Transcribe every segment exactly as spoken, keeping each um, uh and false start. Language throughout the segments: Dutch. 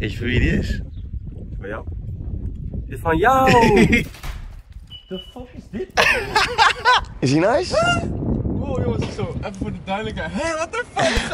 Weet je van wie die is? Van jou. Dit van jou! The fuck is dit? Is hij nice? Wow jongens, zo, even voor de duidelijkheid. Hé, hey, wat de fuck?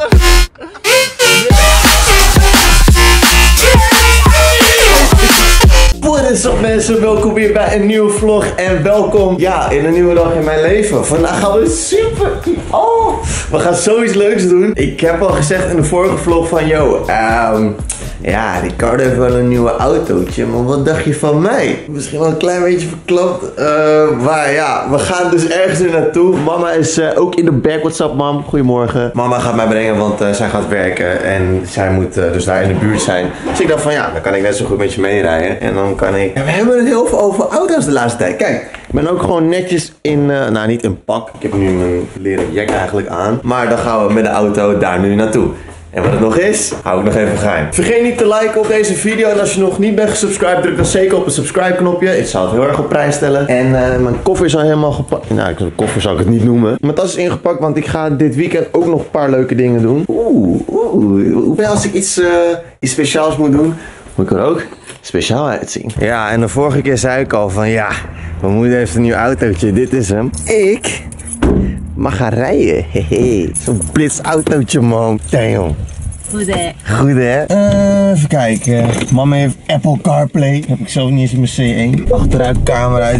Wat is op mensen, welkom weer bij een nieuwe vlog en welkom, ja, in een nieuwe dag in mijn leven. Vandaag gaan we super... Oh, we gaan zoiets leuks doen. Ik heb al gezegd in de vorige vlog van, yo, ehm... Um, ja, Ricardo heeft wel een nieuwe autootje, maar wat dacht je van mij? Misschien wel een klein beetje verklapt, uh, maar ja, we gaan dus ergens nu naartoe. Mama is uh, ook in de back, what's up mam, goedemorgen. Mama gaat mij brengen, want uh, zij gaat werken en zij moet uh, dus daar in de buurt zijn. Dus ik dacht van ja, dan kan ik net zo goed met je meerijden en dan kan ik... En we hebben het heel veel over auto's de laatste tijd, kijk. Ik ben ook gewoon netjes in, uh, nou niet een pak, ik heb nu mijn leren jack eigenlijk aan. Maar dan gaan we met de auto daar nu naartoe. En wat het nog is, hou ik nog even geheim. Vergeet niet te liken op deze video. En als je nog niet bent gesubscribed, druk dan zeker op het subscribe knopje. Ik zou het heel erg op prijs stellen. En uh, mijn koffer is al helemaal gepakt. Nou, ik, koffer zou ik het niet noemen. Mijn tas is ingepakt, want ik ga dit weekend ook nog een paar leuke dingen doen. Oeh, oeh. Hoewel als ik iets, uh, iets speciaals moet doen, moet ik er ook speciaal uitzien. Ja, en de vorige keer zei ik al van ja, mijn moeder heeft een nieuw autootje. Dit is hem. Ik... mag gaan rijden. Hehe. Zo'n blitsautootje, man. Damn. Goed hè? Goed hè? Uh, even kijken. Mama heeft Apple CarPlay. Heb ik zelf niet eens in mijn C één. Achteruitcamera.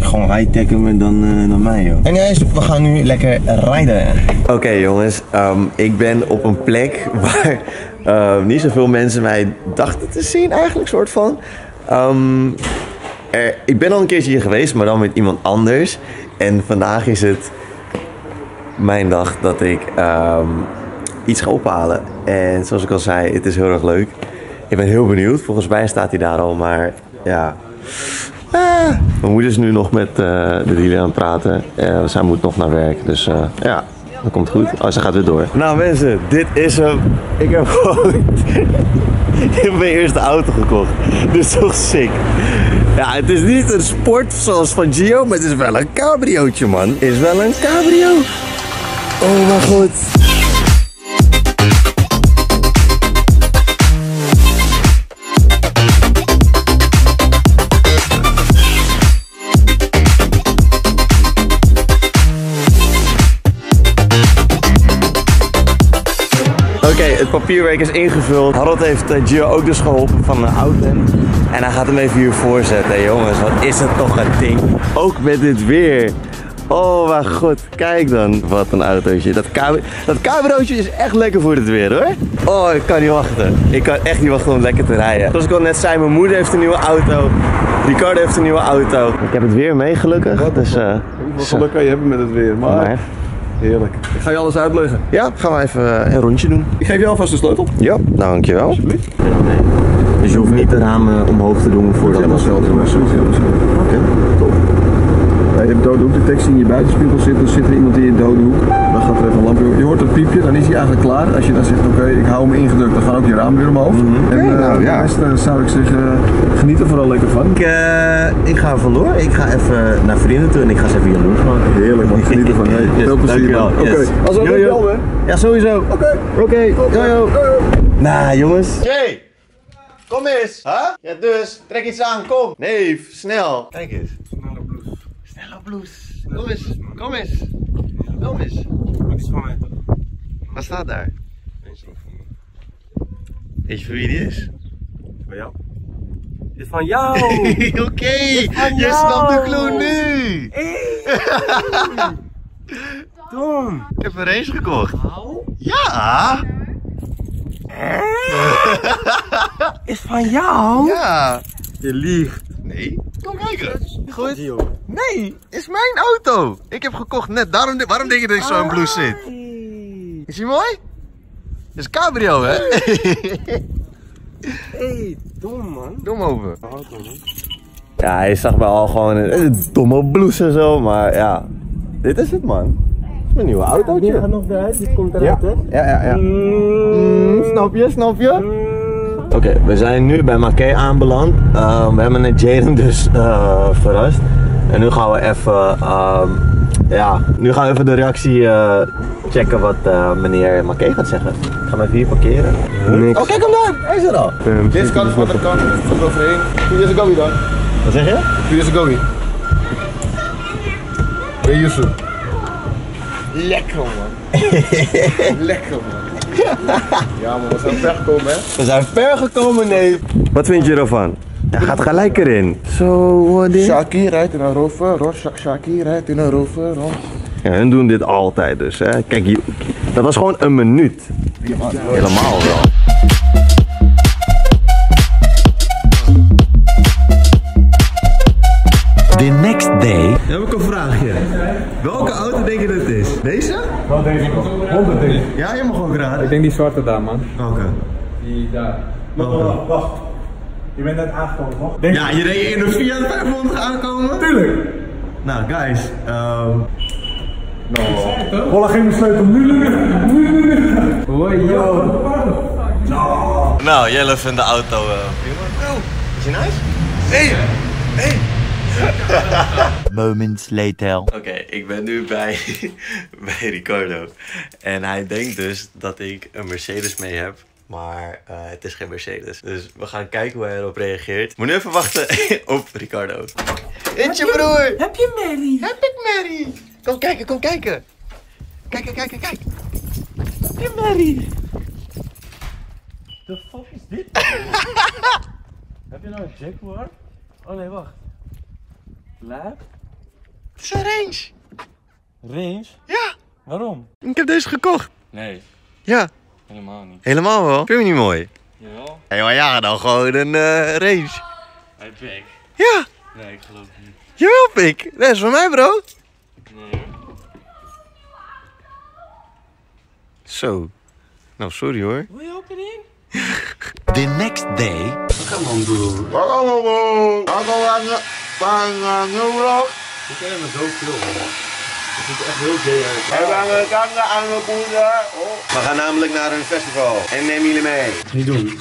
Gewoon high-techer dan, uh, dan mij, joh. En guys, we gaan nu lekker rijden. Oké, okay, jongens. Um, ik ben op een plek waar uh, niet zoveel mensen mij dachten te zien, eigenlijk, soort van. Um, er, ik ben al een keertje hier geweest, maar dan met iemand anders. En vandaag is het... mijn dag dat ik um, iets ga ophalen. En zoals ik al zei, het is heel erg leuk. Ik ben heel benieuwd. Volgens mij staat hij daar al, maar ja. Ah. Mijn moeder is nu nog met uh, de dealer aan het praten. Uh, zij moet nog naar werk, dus uh, ja. Dat komt goed. Oh, ze gaat weer door. Nou mensen, dit is hem. Ik heb gewoon... ik heb mijn eerste auto gekocht. Dit is toch sick. Ja, het is niet een sport zoals van Gio, maar het is wel een cabriootje, man. Het is wel een cabrio. Oh mijn god. Oké, okay, het papierwerk is ingevuld. Harald heeft uh, Gio ook dus geholpen van de auto. En hij gaat hem even hiervoor zetten. Hey, jongens, wat is het toch een ding. Ook met dit weer. Oh mijn god, kijk dan. Wat een autootje. Dat, cabri dat cabriootje is echt lekker voor het weer hoor. Oh, ik kan niet wachten. Ik kan echt niet wachten om lekker te rijden. Zoals ik al net zei, mijn moeder heeft een nieuwe auto. Ricardo heeft een nieuwe auto. Ik heb het weer mee gelukkig. Wat dus, uh, geluk kan je hebben met het weer, maar... maar heerlijk. Ik ga je alles uitleggen. Ja, gaan we even een rondje doen. Ik geef je alvast de sleutel. Ja, nou dankjewel. Alsjeblieft. Dus je hoeft niet de ramen omhoog te doen voordat het was wel te doen. Oké, top. Bij de dode hoek, de tekst die in je buitenspiegel zit, dan zit er iemand in je dode hoek. Dan gaat er even een lampje op. Je hoort het piepje, dan is hij eigenlijk klaar. Als je dan zegt, oké, okay, ik hou hem ingedrukt, dan gaan ook je ramen weer omhoog. Mm-hmm. En okay, uh, nou, ja, dan zou ik zeggen, geniet er vooral lekker van. Ik, uh, ik ga vandoor, ik ga even naar vrienden toe en ik ga ze even jaloers maken. Heerlijk man, geniet ervan. Hey, yes, veel plezier man. Oké, okay. yes. Als we wel bellen. Ja, sowieso. Oké, okay. oké. Okay. Yo, yo. Nou, jongens. Hey. Kom eens! Huh? Ja dus, trek iets aan, kom! Neef, snel! Kijk eens. Snelle blouse. Snelle blouse. Kom eens, kom eens. Kom eens. Wat is van mij? Wat staat daar? Weet je van wie die is? Van jou. Dit is van jou! Oké, okay. Je snapt de clue nu! Hey. Tom! Ik heb een race gekocht. Ja! Is van jou? Ja. Je liegt. Nee. Kom kijken. Goed. Nee, is mijn auto. Ik heb gekocht net. Daarom, waarom denk je dat ik zo in blouse zit? Is die mooi? Dat is een cabrio, hè? Hey, dom man. Dom over. Ja, je zag wel al gewoon een, een domme blouse en zo, maar ja. Dit is het man. Mijn nieuwe autootje. Die gaat nog eruit, die komt eruit ja. hè? Ja, ja, ja. Mm, snap je, snap je? Mm. Oké, okay, we zijn nu bij Maké aanbeland. Uh, we hebben net Jaden dus uh, verrast. En nu gaan we even um, Ja, nu gaan we even de reactie uh, checken wat uh, meneer Maké gaat zeggen. Ik ga hem even hier parkeren. Niks. Oh, kijk hem daar! Hij is er al! Um, Dit kan, wat er kan, komt overheen. Who is a goey dan? Wat zeg je? Who is a goey? Hey Yusuf. Lekker man. Lekker man. Ja man, we zijn ver gekomen hè? We zijn ver gekomen, nee. Wat vind je ervan? Hij gaat gelijk erin. Zo, so, wat dit? Shaki rijdt in een rover, rond. Shaki rijdt in een rover, rond. Ja, hun doen dit altijd dus hè. Kijk, je, dat was gewoon een minuut. Ja, man. Helemaal wel. The next day. Heb ik een vraagje. Welke auto denk je dat het is? Deze? Wel deze man. honderd denk ik. Ja, je mag ook raden. Ik denk die zwarte daar man. Oké. Okay. Die daar. Wacht, wacht. Je bent net aangekomen, toch? Denk ja, je deed in de Fiat vijfhonderd aankomen? Tuurlijk! Nou, guys, ehm... Um... No. Holla, geef me sleutel. Nu, nu, nu, nu. Hoi, yo. No. Nou, jullie vinden de auto... Uh... Oh, is hij nice? Hey! Hey! Moments later. Oké, okay, ik ben nu bij, bij Ricardo. En hij denkt dus dat ik een Mercedes mee heb. Maar uh, het is geen Mercedes. Dus we gaan kijken hoe hij erop reageert. Moet nu even wachten op Ricardo. It's je broer! Heb je Mary? Heb ik Mary? Kom kijken, kom kijken. Kijk, kijk, kijk, kijk. Heb je Mary? The fuck is dit? Heb je nou een Jaguar? Oh nee, wacht. Lab? Het is een Range. Range? Ja. Waarom? Ik heb deze gekocht. Nee. Ja. Helemaal niet. Helemaal wel? Vind je hem niet mooi? Jawel. Hé, maar ja, dan gewoon een uh, Range. Hey, pik. Ja. Nee, ik geloof het niet. Jawel, pik. Dat is van mij, bro. Nee. Zo. Nou, sorry hoor. Wil je ook erin? The next day. Come on, bro. Come on, bro. Come on, bro. We kennen hem zoveel, man. Het ziet er echt heel gay uit. We gaan namelijk naar een festival. En neem jullie mee. Niet doen.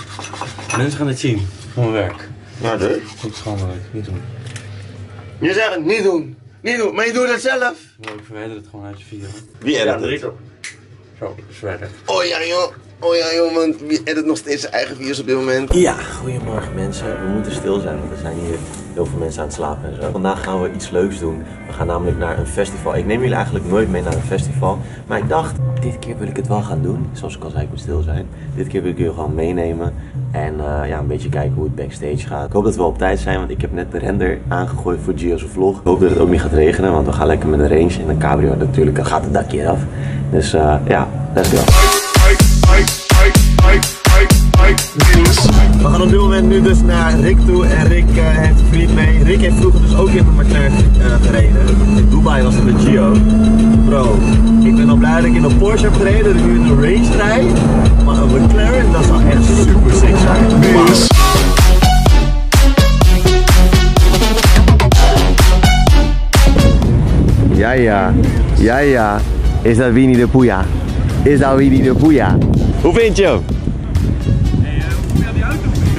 Mensen gaan het zien. Gewoon werk. Ja, dus. Goed schandelijk. Niet doen. Je zegt het. Niet doen. Niet doen. Maar je doet het zelf. Ja, ik verwijder het gewoon uit je video. Wie edit het? Ja, zo, zwerg. Oh ja, joh. Oh ja, joh, man. Wie edit nog steeds zijn eigen video's op dit moment? Ja, goedemorgen mensen. We moeten stil zijn, want we zijn hier heel veel mensen aan het slapen en zo. Vandaag gaan we iets leuks doen. We gaan namelijk naar een festival. Ik neem jullie eigenlijk nooit mee naar een festival. Maar ik dacht, dit keer wil ik het wel gaan doen. Zoals ik al zei, ik moet stil zijn. Dit keer wil ik jullie gewoon meenemen. En uh, ja, een beetje kijken hoe het backstage gaat. Ik hoop dat we op tijd zijn, want ik heb net de render aangegooid voor Gio's vlog. Ik hoop dat het ook niet gaat regenen, want we gaan lekker met een Range en een cabrio. Natuurlijk dan gaat het dakje af. Dus uh, ja, let's go. We gaan op dit moment nu dus naar Rick toe en Rick uh, heeft een vriend mee. Rick heeft vroeger dus ook in mijn McLaren uh, gereden. In Dubai was het met Gio. Bro, ik ben al blij dat ik in een Porsche heb gereden, dat ik nu in een Range rijd. Maar een McLaren, dat zou echt super sick zijn. Wow. Ja ja, ja ja, is dat Vini de Pouya? Is dat Vini de Pouya? Hoe vind je hem?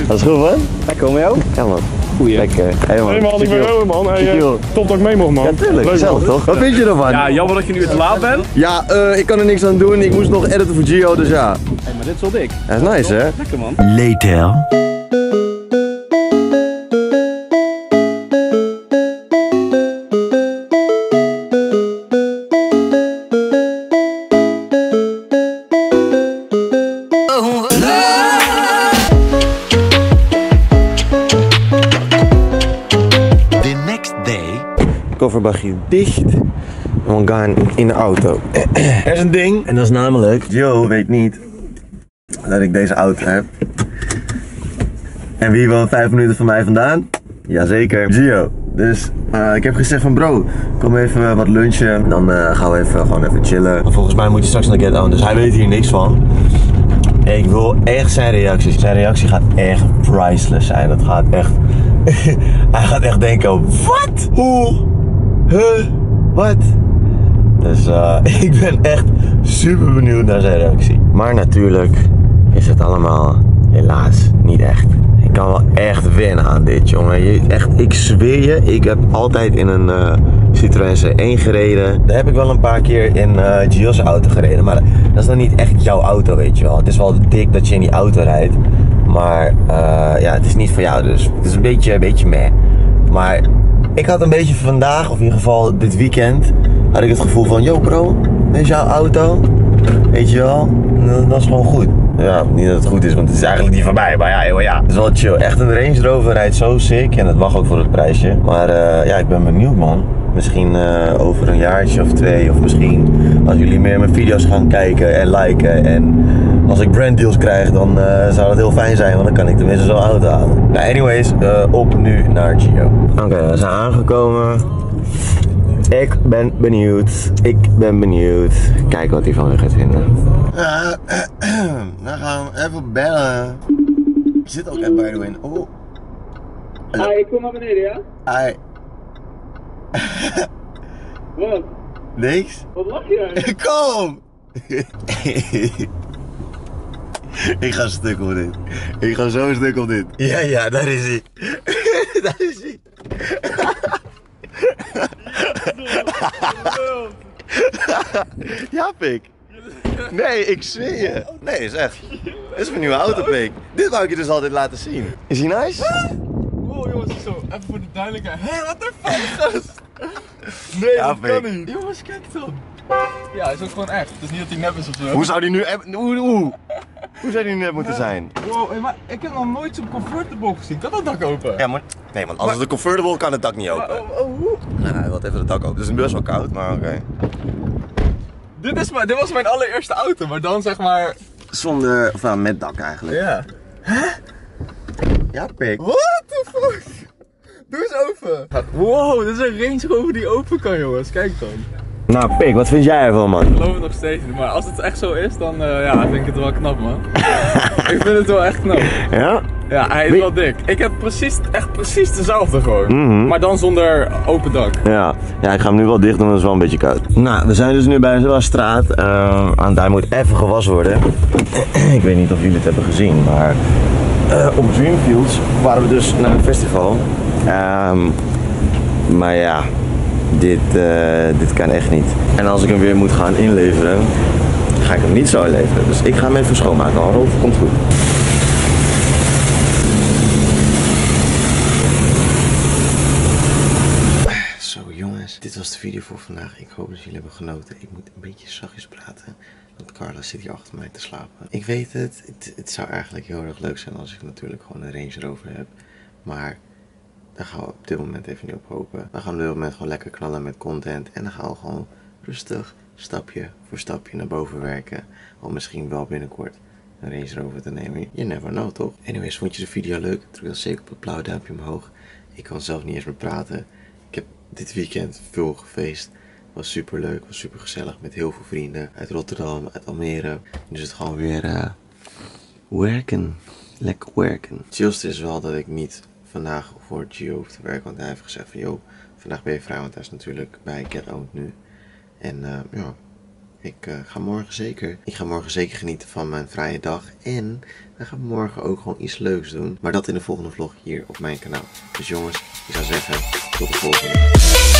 Dat is goed, man. Lekker, om jou? Ja, man. Goeie. Lekker. Hey, man. Hey, man. Ik ben Rowan, man. Hey, uh, top dat ik mee mocht, man. Ja, tuurlijk. Leuk, zelf, man. Toch? Wat vind je ervan? Ja, jammer dat je nu te laat bent. Ja, uh, ik kan er niks aan doen. Ik moest nog editen voor Gio, dus ja. Hey, maar dit is wel dik. Dat is nice, hè? Lekker, man. Later. Kofferbagje dicht. En we gaan in de auto. Er is een ding. En dat is namelijk, Joe weet niet dat ik deze auto heb. En wie woont vijf minuten van mij vandaan? Jazeker, Gio. Dus uh, ik heb gezegd van bro, kom even wat lunchen. Dan uh, gaan we even, gewoon even chillen. Maar volgens mij moet je straks naar Get Owned, dus hij weet hier niks van. Ik wil echt zijn reacties. Zijn reactie gaat echt priceless zijn. Dat gaat echt... Hij gaat echt denken, wat? Hoe? Huh? Wat? Dus uh, ik ben echt super benieuwd naar zijn reactie. Maar natuurlijk is het allemaal helaas niet echt. Ik kan wel echt wennen aan dit, jongen. Je, echt, ik zweer je, ik heb altijd in een uh, Citroën C één gereden. Daar heb ik wel een paar keer in uh, Gio's auto gereden, maar dat is dan niet echt jouw auto, weet je wel. Het is wel dik dat je in die auto rijdt, maar uh, ja, het is niet voor jou, dus het is een beetje, een beetje meh. Maar ik had een beetje vandaag, of in ieder geval dit weekend, had ik het gevoel van, yo bro, dit is jouw auto, weet je wel, dat is gewoon goed. Ja, niet dat het goed is, want het is eigenlijk niet van mij, maar ja, joh, ja. Het is wel chill. Echt, een Range Rover rijdt zo sick en dat mag ook voor het prijsje. Maar uh, ja, ik ben benieuwd, man. Misschien uh, over een jaartje of twee, of misschien als jullie meer mijn video's gaan kijken en liken. En als ik branddeals krijg, dan uh, zou dat heel fijn zijn, want dan kan ik tenminste zo'n auto halen. Nou, anyways, uh, op nu naar Gio. Oké, okay, we zijn aangekomen. Ik ben benieuwd. Ik ben benieuwd. Kijk wat hij van me gaat vinden. Uh, dan gaan we even bellen. Ik zit ook echt bij de win. Oh. Hi, ik kom naar beneden, ja? Hi. Wat? Niks? Wat lach je eigenlijk? Kom! Ik ga stuk op dit. Ik ga zo stuk op dit. Ja, ja, daar is hij. Daar is hij. Ja, pik. Nee, ik zweer je. Nee, is echt. Dit is mijn nieuwe auto, pik. Dit wou ik je dus altijd laten zien. Is hij nice? Oh jongens, zo. Even voor de duidelijkheid. Hé, hey, wat de fuck, gast? Nee, ja, dat pik. Kan niet. Jongens, kijk dan. Ja, hij is ook gewoon echt. Het is niet dat hij nep is of zo. Hoe zou hij nu nep... Oeh, oeh. Hoe zou die nu net moeten zijn? Wow, hey, maar ik heb nog nooit zo'n comfortable gezien. Kan dat dak open? Ja, maar... Nee, want als maar... het een comfortable kan het dak niet open. Maar, oh, oh, hoe? Nee, hij wil even het dak open. Het is best wel koud, maar oké. Okay. Dit, is maar, dit was mijn allereerste auto, maar dan zeg maar... Zonder... Of nou, met dak eigenlijk. Ja. Hè? Huh? Ja, pik. What the fuck? Doe eens open. Wow, dit is een Range Rover die open kan, jongens. Kijk dan. Nou, pik, wat vind jij ervan, man? Ik geloof het nog steeds niet, maar als het echt zo is, dan uh, ja, vind ik het wel knap, man. Ik vind het wel echt knap. Ja? Ja, hij is Wie... wel dik. Ik heb precies, echt precies dezelfde gewoon, mm-hmm. Maar dan zonder open dak. Ja. Ja, ik ga hem nu wel dicht doen, dat is wel een beetje koud. Nou, we zijn dus nu bij Zwaanstraat. Uh, daar moet even gewassen worden. Ik weet niet of jullie het hebben gezien, maar uh, op DreamFields waren we dus naar het festival. Um, maar ja... Dit, uh, dit kan echt niet. En als ik hem weer moet gaan inleveren, ga ik hem niet zo inleveren. Dus ik ga hem even schoonmaken. Harald, komt goed. Zo jongens, dit was de video voor vandaag. Ik hoop dat jullie hebben genoten. Ik moet een beetje zachtjes praten. Want Carla zit hier achter mij te slapen. Ik weet het, het, het zou eigenlijk heel erg leuk zijn als ik natuurlijk gewoon een Range Rover heb. Maar... daar gaan we op dit moment even niet op hopen. We gaan op dit moment gewoon lekker knallen met content. En dan gaan we gewoon rustig, stapje voor stapje naar boven werken. Om misschien wel binnenkort een Range Rover te nemen. You never know, toch? Anyways, vond je de video leuk? Druk dan zeker op het blauwe duimpje omhoog. Ik kan zelf niet eens meer praten. Ik heb dit weekend veel gefeest. Was super leuk, was super gezellig. Met heel veel vrienden uit Rotterdam, uit Almere. Nu is het gewoon weer uh, werken. Lekker werken. Het chillste is wel dat ik niet... vandaag voor Gio te werken, want hij heeft gezegd van joh, vandaag ben je vrij, want hij is natuurlijk bij Get Owned nu. En uh, ja, ik uh, ga morgen zeker. Ik ga morgen zeker genieten van mijn vrije dag en we gaan morgen ook gewoon iets leuks doen. Maar dat in de volgende vlog hier op mijn kanaal. Dus jongens, ik zou zeggen, tot de volgende.